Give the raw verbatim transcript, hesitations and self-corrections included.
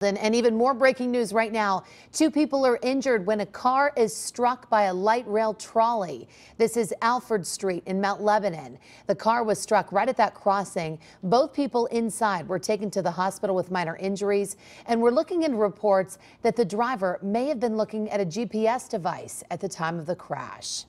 And even more breaking news right now. Two people are injured when a car is struck by a light rail trolley. This is Alfred Street in Mount Lebanon. The car was struck right at that crossing. Both people inside were taken to the hospital with minor injuries. And we're looking into reports that the driver may have been looking at a G P S device at the time of the crash.